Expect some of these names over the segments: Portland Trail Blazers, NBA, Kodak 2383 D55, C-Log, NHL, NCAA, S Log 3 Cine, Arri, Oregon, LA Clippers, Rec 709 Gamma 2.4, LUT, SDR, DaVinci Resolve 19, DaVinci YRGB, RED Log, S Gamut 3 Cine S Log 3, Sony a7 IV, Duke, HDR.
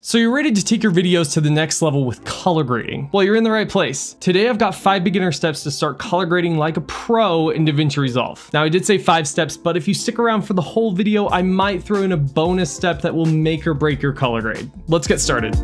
So you're ready to take your videos to the next level with color grading? Well, you're in the right place. Today I've got 5 beginner steps to start color grading like a pro in DaVinci Resolve. Now I did say 5 steps, but if you stick around for the whole video, I might throw in a bonus step that will make or break your color grade. Let's get started.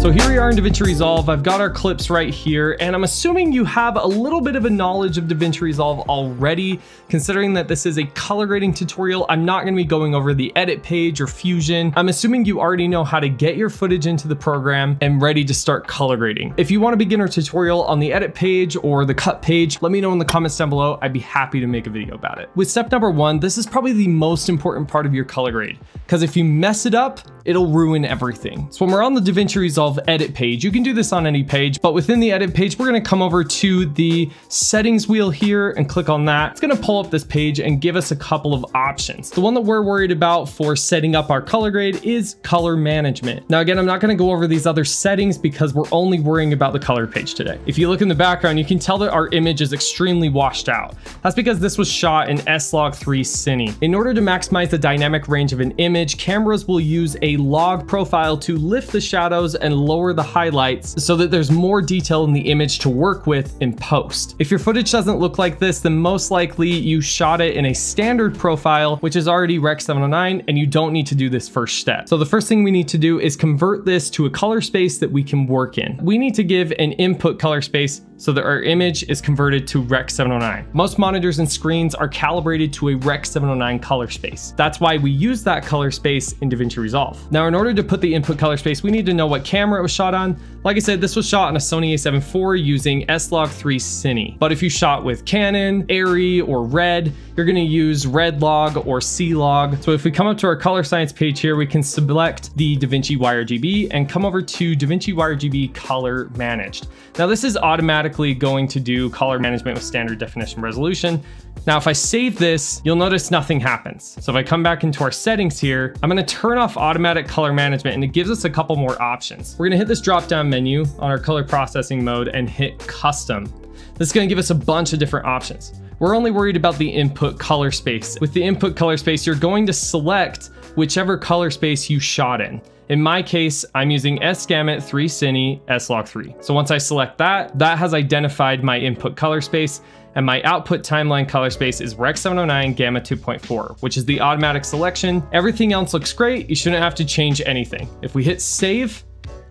So here we are in DaVinci Resolve. I've got our clips right here, and I'm assuming you have a little bit of a knowledge of DaVinci Resolve already. Considering that this is a color grading tutorial, I'm not going to be going over the edit page or Fusion. I'm assuming you already know how to get your footage into the program and ready to start color grading. If you want a beginner tutorial on the edit page or the cut page, let me know in the comments down below. I'd be happy to make a video about it. With step number 1, this is probably the most important part of your color grade, because if you mess it up, it'll ruin everything. So when we're on the DaVinci Resolve edit page, you can do this on any page, but within the edit page, we're going to come over to the settings wheel here and click on that. It's going to pull up this page and give us a couple of options. The one that we're worried about for setting up our color grade is color management. Now, again, I'm not going to go over these other settings because we're only worrying about the color page today. If you look in the background, you can tell that our image is extremely washed out. That's because this was shot in S Log 3 Cine. In order to maximize the dynamic range of an image, cameras will use a log profile to lift the shadows and lower the highlights so that there's more detail in the image to work with in post. If your footage doesn't look like this, then most likely you shot it in a standard profile, which is already Rec 709, and you don't need to do this first step. So the first thing we need to do is convert this to a color space that we can work in. We need to give an input color space so that our image is converted to Rec 709. Most monitors and screens are calibrated to a Rec 709 color space. That's why we use that color space in DaVinci Resolve. Now, in order to put the input color space, we need to know what camera it was shot on. Like I said, this was shot on a Sony a7 IV using S Log 3 Cine. But if you shot with Canon, Arri, or Red, you're gonna use RED Log or C-Log. So if we come up to our color science page here, we can select the DaVinci YRGB and come over to DaVinci YRGB Color Managed. Now this is automatically going to do color management with standard definition resolution. Now, if I save this, you'll notice nothing happens. So if I come back into our settings here, I'm gonna turn off automatic color management, and it gives us a couple more options. We're gonna hit this drop-down menu on our color processing mode and hit custom. This is gonna give us a bunch of different options. We're only worried about the input color space. With the input color space, you're going to select whichever color space you shot in. In my case, I'm using S Gamut 3 Cine S Log 3. So once I select that, that has identified my input color space, and my output timeline color space is Rec 709 Gamma 2.4, which is the automatic selection. Everything else looks great. You shouldn't have to change anything. If we hit save,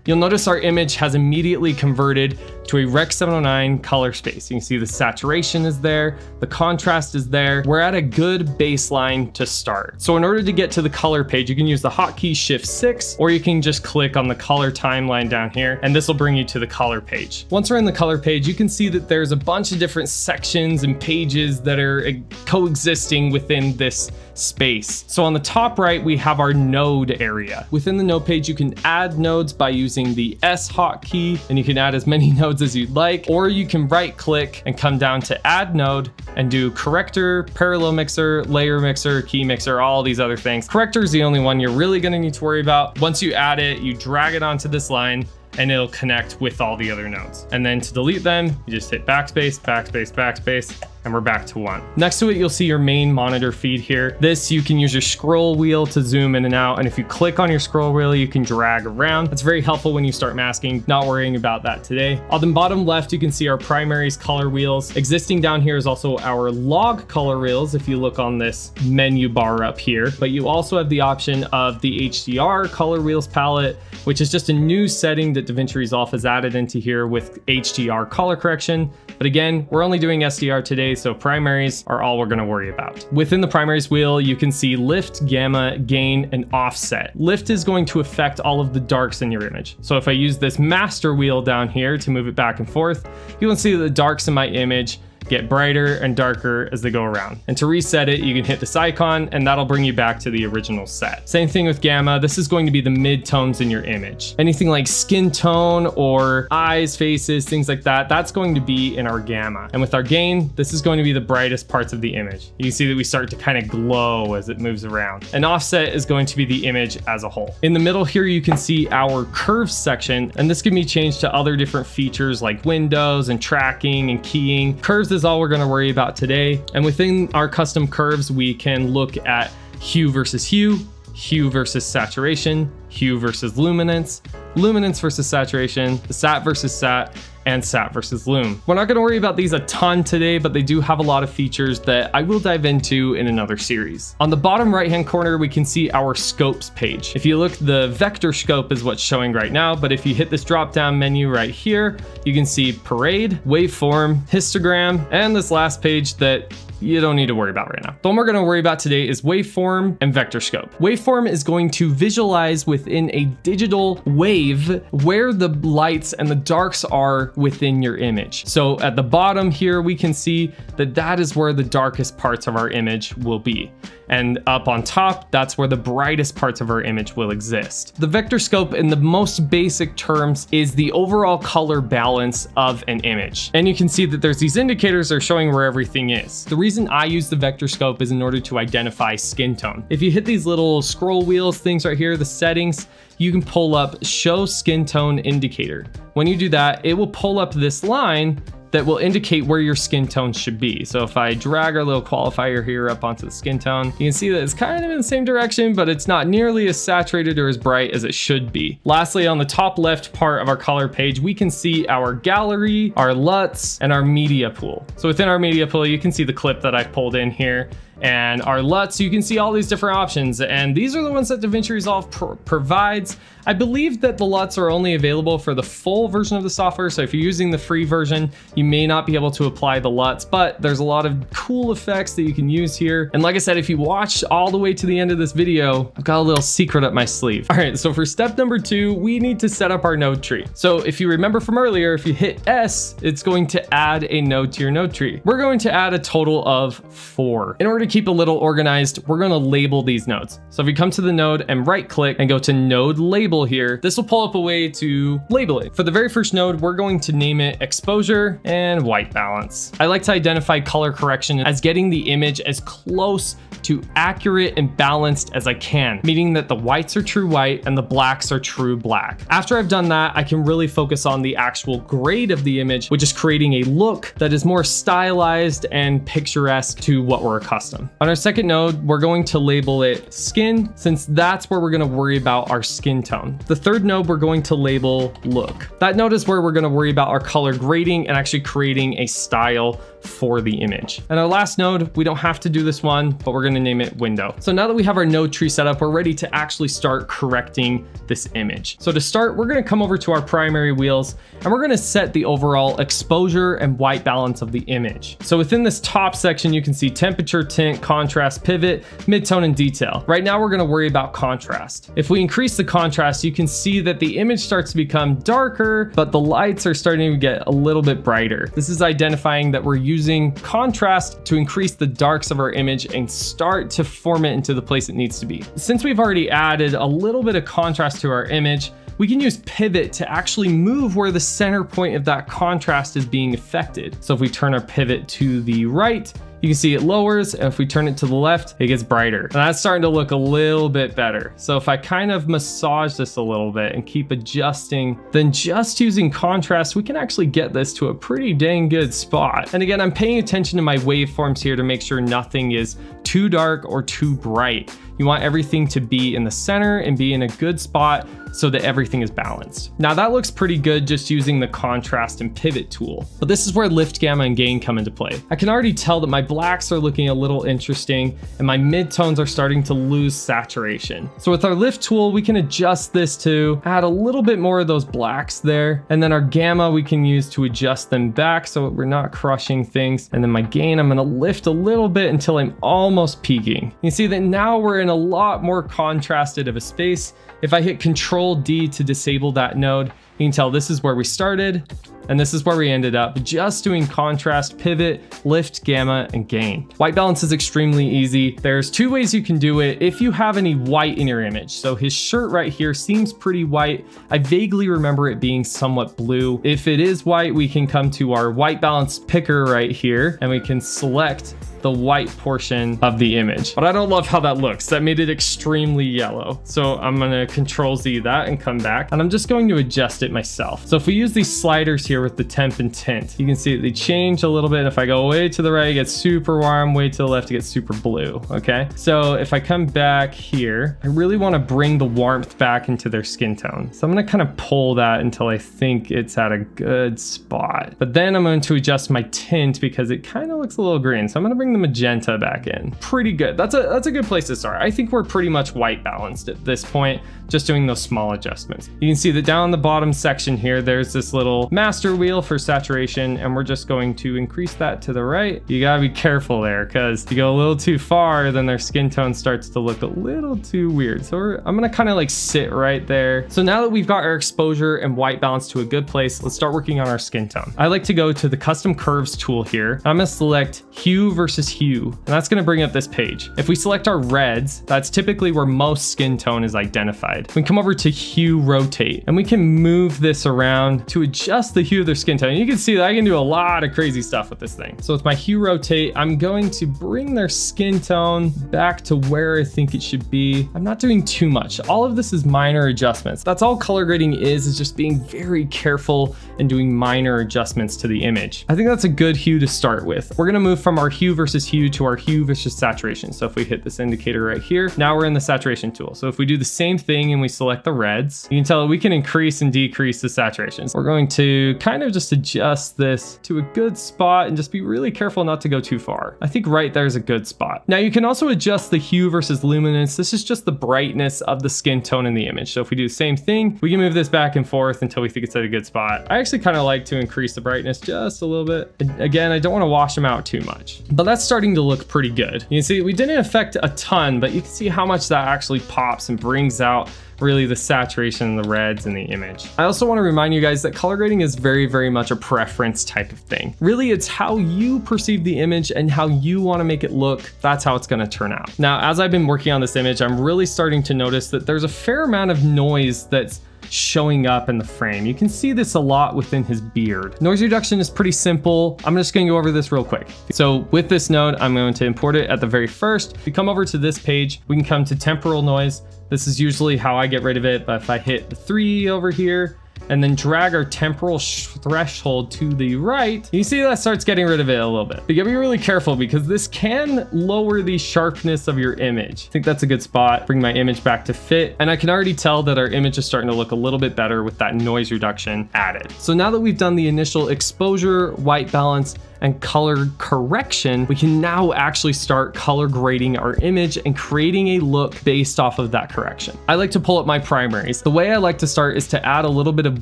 you'll notice our image has immediately converted to a Rec 709 color space. You can see the saturation is there, the contrast is there. We're at a good baseline to start. So in order to get to the color page, you can use the hotkey Shift-6, or you can just click on the color timeline down here, and this will bring you to the color page. Once we're in the color page, you can see that there's a bunch of different sections and pages that are coexisting within this space. So on the top right, we have our node area. Within the node page, you can add nodes by using the S hotkey, and you can add as many nodes as you'd like, or you can right click and come down to add node and do corrector, parallel mixer, layer mixer, key mixer, all these other things. Corrector is the only one you're really going to need to worry about. Once you add it, you drag it onto this line and it'll connect with all the other nodes. And then to delete them, you just hit backspace, backspace, backspace, and we're back to 1. Next to it, you'll see your main monitor feed here. This, you can use your scroll wheel to zoom in and out. And if you click on your scroll wheel, you can drag around. That's very helpful when you start masking, not worrying about that today. On the bottom left, you can see our primaries color wheels. Existing down here is also our log color wheels, if you look on this menu bar up here. But you also have the option of the HDR color wheels palette, which is just a new setting that DaVinci Resolve has added into here with HDR color correction. But again, we're only doing SDR today, so primaries are all we're going to worry about. Within the primaries wheel, you can see lift, gamma, gain, and offset. Lift is going to affect all of the darks in your image. So if I use this master wheel down here to move it back and forth, you can see the darks in my image get brighter and darker as they go around. And to reset it, you can hit this icon and that'll bring you back to the original set. Same thing with Gamma. This is going to be the mid-tones in your image. Anything like skin tone or eyes, faces, things like that, that's going to be in our Gamma. And with our Gain, this is going to be the brightest parts of the image. You can see that we start to kind of glow as it moves around. And Offset is going to be the image as a whole. In the middle here, you can see our curves section, and this can be changed to other different features like windows and tracking and keying. Curves is all we're going to worry about today. And within our custom curves, we can look at hue versus hue, hue versus saturation, hue versus luminance, luminance versus saturation, the sat versus sat, and sat versus lume. We're not gonna worry about these a ton today, but they do have a lot of features that I will dive into in another series. On the bottom right-hand corner, we can see our scopes page. If you look, the vector scope is what's showing right now, but if you hit this drop-down menu right here, you can see parade, waveform, histogram, and this last page that you don't need to worry about right now. The one we're gonna worry about today is waveform and vector scope. Waveform is going to visualize within a digital wave where the lights and the darks are within your image. So at the bottom here, we can see that that is where the darkest parts of our image will be. And up on top, that's where the brightest parts of our image will exist. The vector scope, in the most basic terms, is the overall color balance of an image. And you can see that there's these indicators that are showing where everything is. The reason I use the vector scope is in order to identify skin tone. If you hit these little scroll wheels things right here, the settings, you can pull up show skin tone indicator. When you do that, it will pull up this line that will indicate where your skin tone should be. So if I drag our little qualifier here up onto the skin tone, you can see that it's kind of in the same direction, but it's not nearly as saturated or as bright as it should be. Lastly, on the top left part of our color page, we can see our gallery, our LUTs, and our media pool. So within our media pool, you can see the clip that I've pulled in here. And our LUTs, you can see all these different options. And these are the ones that DaVinci Resolve provides. I believe that the LUTs are only available for the full version of the software. So if you're using the free version, you may not be able to apply the LUTs, but there's a lot of cool effects that you can use here. And like I said, if you watch all the way to the end of this video, I've got a little secret up my sleeve. All right, so for step number two, we need to set up our node tree. So if you remember from earlier, if you hit S, it's going to add a node to your node tree. We're going to add a total of 4. In order to keep a little organized, we're going to label these nodes. So if you come to the node and right click and go to node label here, this will pull up a way to label it. For the very first node, we're going to name it exposure and white balance. I like to identify color correction as getting the image as close to accurate and balanced as I can, meaning that the whites are true white and the blacks are true black. After I've done that, I can really focus on the actual grade of the image, which is creating a look that is more stylized and picturesque to what we're accustomed. On our second node, we're going to label it skin, since that's where we're going to worry about our skin tone. The third node, we're going to label look. That node is where we're going to worry about our color grading and actually creating a style for the image. And our last node, we don't have to do this one, but we're going to name it window. So now that we have our node tree set up, we're ready to actually start correcting this image. So to start, we're going to come over to our primary wheels and we're going to set the overall exposure and white balance of the image. So within this top section, you can see temperature, tint, contrast, pivot, midtone, and detail. Right now, we're going to worry about contrast. If we increase the contrast, you can see that the image starts to become darker, but the lights are starting to get a little bit brighter. This is identifying that we're using contrast to increase the darks of our image and start to form it into the place it needs to be. Since we've already added a little bit of contrast to our image, we can use pivot to actually move where the center point of that contrast is being affected. So if we turn our pivot to the right, you can see it lowers, and if we turn it to the left, it gets brighter. And that's starting to look a little bit better. So if I kind of massage this a little bit and keep adjusting, then just using contrast, we can actually get this to a pretty dang good spot. And again, I'm paying attention to my waveforms here to make sure nothing is too dark or too bright. You want everything to be in the center and be in a good spot so that everything is balanced. Now that looks pretty good just using the contrast and pivot tool, but this is where lift, gamma, and gain come into play. I can already tell that my blacks are looking a little interesting and my midtones are starting to lose saturation. So with our lift tool, we can adjust this to add a little bit more of those blacks there. And then our gamma we can use to adjust them back so we're not crushing things. And then my gain, I'm gonna lift a little bit until I'm almost peaking. You see that now we're in a lot more contrasted of a space. If I hit Control D to disable that node, you can tell this is where we started and this is where we ended up just doing contrast, pivot, lift, gamma, and gain. White balance is extremely easy. There's two ways you can do it if you have any white in your image. So his shirt right here seems pretty white. I vaguely remember it being somewhat blue. If it is white, we can come to our white balance picker right here and we can select the white portion of the image. But I don't love how that looks. That made it extremely yellow. So I'm gonna Control Z that and come back, and I'm just going to adjust it myself. So if we use these sliders here with the temp and tint, you can see that they change a little bit. If I go way to the right, it gets super warm, way to the left, it gets super blue, okay? So if I come back here, I really wanna bring the warmth back into their skin tone. So I'm gonna kind of pull that until I think it's at a good spot. But then I'm going to adjust my tint because it kind of looks a little green. So I'm gonna bring the magenta back in. Pretty good. That's a good place to start. I think we're pretty much white balanced at this point, just doing those small adjustments. You can see that down the bottom section here, there's this little master wheel for saturation, and we're just going to increase that to the right. You gotta be careful there, because if you go a little too far, then their skin tone starts to look a little too weird. So I'm gonna kind of like sit right there. So now that we've got our exposure and white balance to a good place, let's start working on our skin tone. I like to go to the custom curves tool here. And I'm gonna select hue versus hue, and that's gonna bring up this page. If we select our reds, that's typically where most skin tone is identified. We come over to hue rotate, and we can move this around to adjust the hue of their skin tone. And you can see that I can do a lot of crazy stuff with this thing. So with my hue rotate, I'm going to bring their skin tone back to where I think it should be. I'm not doing too much. All of this is minor adjustments. That's all color grading is just being very careful and doing minor adjustments to the image. I think that's a good hue to start with. We're gonna move from our hue versus hue to our hue versus saturation. So if we hit this indicator right here, now we're in the saturation tool. So if we do the same thing and we select the reds, you can tell that we can increase and decrease the saturations. We're going to kind of just adjust this to a good spot and just be really careful not to go too far. I think right there is a good spot. Now you can also adjust the hue versus luminance. This is just the brightness of the skin tone in the image. So if we do the same thing, we can move this back and forth until we think it's at a good spot. I actually kind of like to increase the brightness just a little bit. And again, I don't want to wash them out too much, but that's starting to look pretty good. You can see we didn't affect a ton, but you can see how much that actually pops and brings out really the saturation, the reds in the image. I also want to remind you guys that color grading is very, very much a preference type of thing. Really, it's how you perceive the image and how you want to make it look. That's how it's going to turn out. Now, as I've been working on this image, I'm really starting to notice that there's a fair amount of noise that's showing up in the frame. You can see this a lot within his beard. Noise reduction is pretty simple. I'm just gonna go over this real quick. So with this node, I'm going to import it at the very first. If we come over to this page, we can come to temporal noise. This is usually how I get rid of it, but if I hit the 3 over here, and then drag our temporal threshold to the right, you see that starts getting rid of it a little bit. But you gotta be really careful because this can lower the sharpness of your image. I think that's a good spot. Bring my image back to fit. And I can already tell that our image is starting to look a little bit better with that noise reduction added. So now that we've done the initial exposure, white balance, and color correction, we can now actually start color grading our image and creating a look based off of that correction. I like to pull up my primaries. The way I like to start is to add a little bit of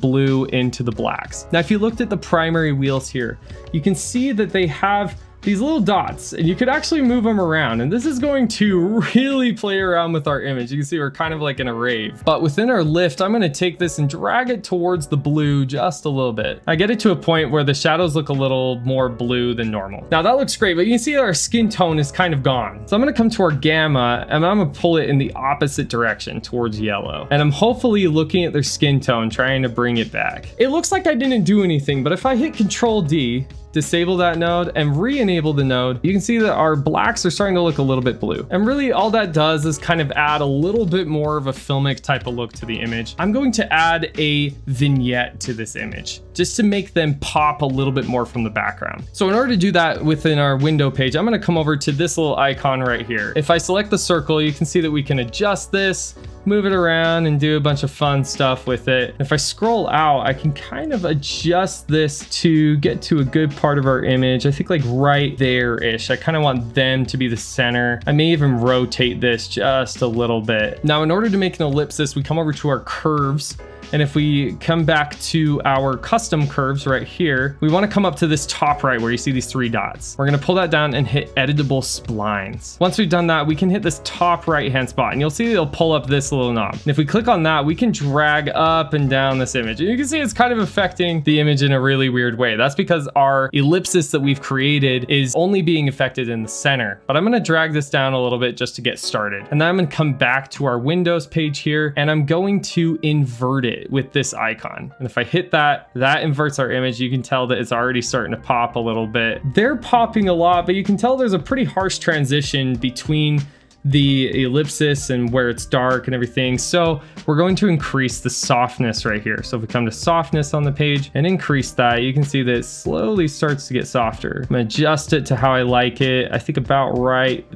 blue into the blacks. Now, if you looked at the primary wheels here, you can see that they have these little dots, and you could actually move them around. And this is going to really play around with our image. You can see we're kind of like in a rave, but within our lift, I'm gonna take this and drag it towards the blue just a little bit. I get it to a point where the shadows look a little more blue than normal. Now that looks great, but you can see our skin tone is kind of gone. So I'm gonna come to our gamma, and I'm gonna pull it in the opposite direction towards yellow. And I'm hopefully looking at their skin tone, trying to bring it back. It looks like I didn't do anything, but if I hit Control D, disable that node and re-enable the node, you can see that our blacks are starting to look a little bit blue. And really all that does is kind of add a little bit more of a filmic type of look to the image. I'm going to add a vignette to this image just to make them pop a little bit more from the background. So in order to do that within our window page, I'm gonna come over to this little icon right here. If I select the circle, you can see that we can adjust this, move it around and do a bunch of fun stuff with it. If I scroll out, I can kind of adjust this to get to a good part of our image. I think like right there-ish. I kind of want them to be the center. I may even rotate this just a little bit. Now, in order to make an ellipsis, we come over to our curves. And if we come back to our custom curves right here, we want to come up to this top right where you see these three dots. We're going to pull that down and hit editable splines. Once we've done that, we can hit this top right hand spot and you'll see it'll pull up this little knob. And if we click on that, we can drag up and down this image. And you can see it's kind of affecting the image in a really weird way. That's because our ellipsis that we've created is only being affected in the center. But I'm going to drag this down a little bit just to get started. And then I'm going to come back to our Windows page here and I'm going to invert it with this icon. And if I hit that, that inverts our image. You can tell that it's already starting to pop a little bit. They're popping a lot, but you can tell there's a pretty harsh transition between the ellipsis and where it's dark and everything. So we're going to increase the softness right here. So if we come to softness on the page and increase that, you can see that it slowly starts to get softer. I'm gonna adjust it to how I like it. I think about right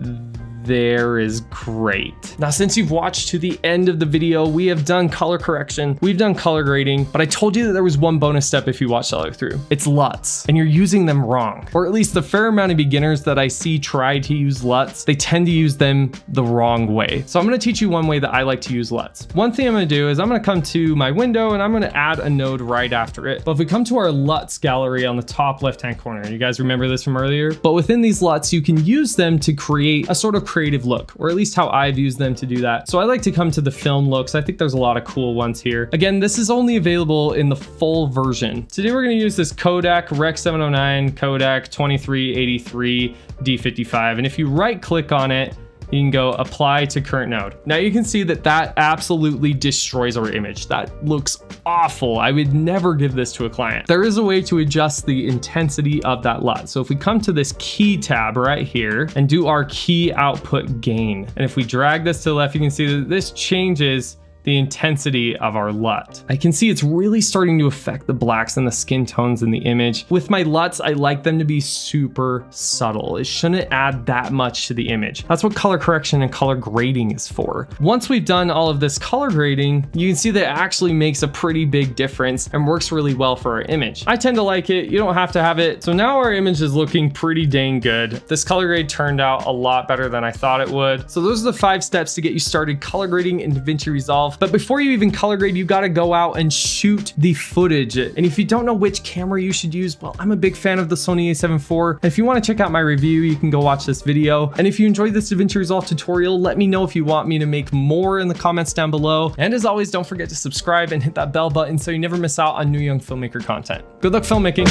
there is great. Now, since you've watched to the end of the video, we have done color correction, we've done color grading, but I told you that there was one bonus step if you watched all the way through. It's LUTs, and you're using them wrong. Or at least the fair amount of beginners that I see try to use LUTs, they tend to use them the wrong way. So I'm gonna teach you one way that I like to use LUTs. One thing I'm gonna do is I'm gonna come to my window and I'm gonna add a node right after it. But if we come to our LUTs gallery on the top left-hand corner, you guys remember this from earlier? But within these LUTs, you can use them to create a sort of creative look, or at least how I've used them to do that. So I like to come to the film looks. I think there's a lot of cool ones here. Again, this is only available in the full version. Today we're going to use this Kodak Rec 709, Kodak 2383 D55, and if you right click on it, you can go apply to current node. Now you can see that that absolutely destroys our image. That looks awful. I would never give this to a client. There is a way to adjust the intensity of that LUT. So if we come to this key tab right here and do our key output gain, and if we drag this to the left, you can see that this changes the intensity of our LUT. I can see it's really starting to affect the blacks and the skin tones in the image. With my LUTs, I like them to be super subtle. It shouldn't add that much to the image. That's what color correction and color grading is for. Once we've done all of this color grading, you can see that it actually makes a pretty big difference and works really well for our image. I tend to like it. You don't have to have it. So now our image is looking pretty dang good. This color grade turned out a lot better than I thought it would. So those are the 5 steps to get you started color grading in DaVinci Resolve. But before you even color grade, you got to go out and shoot the footage. And if you don't know which camera you should use, well, I'm a big fan of the Sony a7 IV. And if you want to check out my review, you can go watch this video. And if you enjoyed this DaVinci Resolve tutorial, let me know if you want me to make more in the comments down below. And as always, don't forget to subscribe and hit that bell button so you never miss out on new young filmmaker content. Good luck filmmaking.